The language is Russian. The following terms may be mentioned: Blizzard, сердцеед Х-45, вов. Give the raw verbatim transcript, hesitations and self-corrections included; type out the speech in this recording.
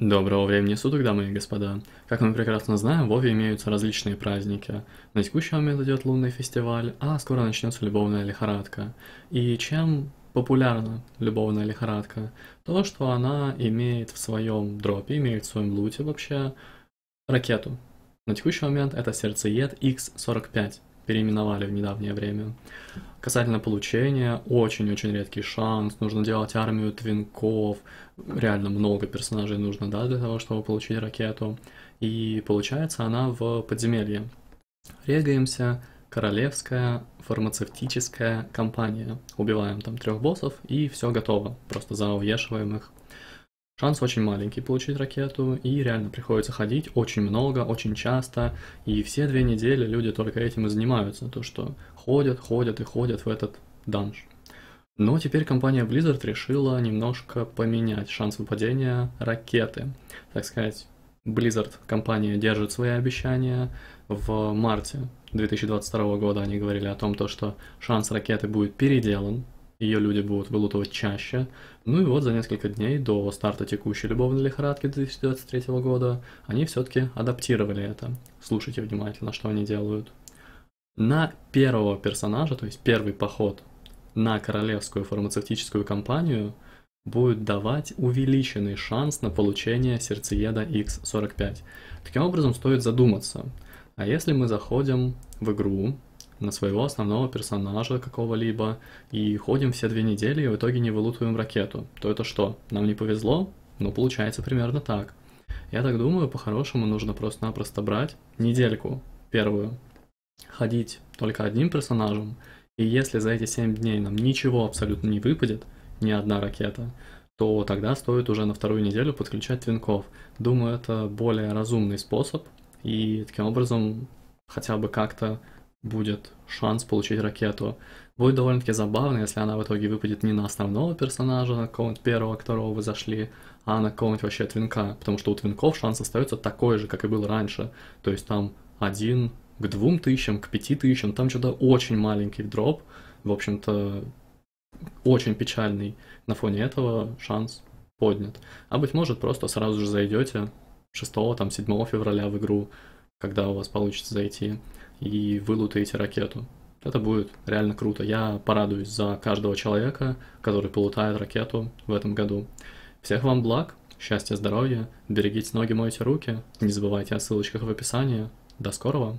Доброго времени суток, дамы и господа. Как мы прекрасно знаем, в Вове имеются различные праздники. На текущий момент идет лунный фестиваль, а скоро начнется любовная лихорадка. И чем популярна любовная лихорадка? То, что она имеет в своем дропе, имеет в своем луте вообще ракету. На текущий момент это сердцеед икс сорок пять, переименовали в недавнее время. Касательно получения, очень-очень редкий шанс, нужно делать армию твинков, реально много персонажей нужно, да, для того, чтобы получить ракету. И получается она в подземелье. Регаемся, королевская фармацевтическая компания. Убиваем там трех боссов и все готово, просто зауешиваем их. Шанс очень маленький получить ракету, и реально приходится ходить очень много, очень часто, и все две недели люди только этим и занимаются, то что ходят, ходят и ходят в этот данж. Но теперь компания Blizzard решила немножко поменять шанс выпадения ракеты. Так сказать, Blizzard компания держит свои обещания. В марте две тысячи двадцать второго года они говорили о том, то, что шанс ракеты будет переделан, ее люди будут вылутывать чаще. Ну и вот за несколько дней до старта текущей любовной лихорадки две тысячи двадцать третьего года они все-таки адаптировали это. Слушайте внимательно, что они делают. На первого персонажа, то есть первый поход на королевскую фармацевтическую компанию, будет давать увеличенный шанс на получение сердцееда икс сорок пять. Таким образом, стоит задуматься. А если мы заходим в игру на своего основного персонажа какого-либо, и ходим все две недели, и в итоге не вылутываем ракету, то это что? Нам не повезло? Ну, получается примерно так. Я так думаю, по-хорошему нужно просто-напросто брать недельку первую, ходить только одним персонажем, и если за эти семь дней нам ничего абсолютно не выпадет, ни одна ракета, то тогда стоит уже на вторую неделю подключать твинков. Думаю, это более разумный способ, и таким образом хотя бы как-то будет шанс получить ракету. Будет довольно-таки забавно, если она в итоге выпадет не на основного персонажа, на какого-нибудь первого, которого вы зашли, а на какого-нибудь вообще твинка, потому что у твинков шанс остается такой же, как и был раньше, то есть там один к двум тысячам, к пяти тысячам, там что-то очень маленький дроп, в общем-то очень печальный. На фоне этого шанс поднят. А быть может, просто сразу же зайдете шестого, там, седьмого февраля в игру, когда у вас получится зайти, и вылутаете ракету. Это будет реально круто. Я порадуюсь за каждого человека, который полутает ракету в этом году. Всех вам благ, счастья, здоровья, берегите ноги, мойте руки, не забывайте о ссылочках в описании. До скорого!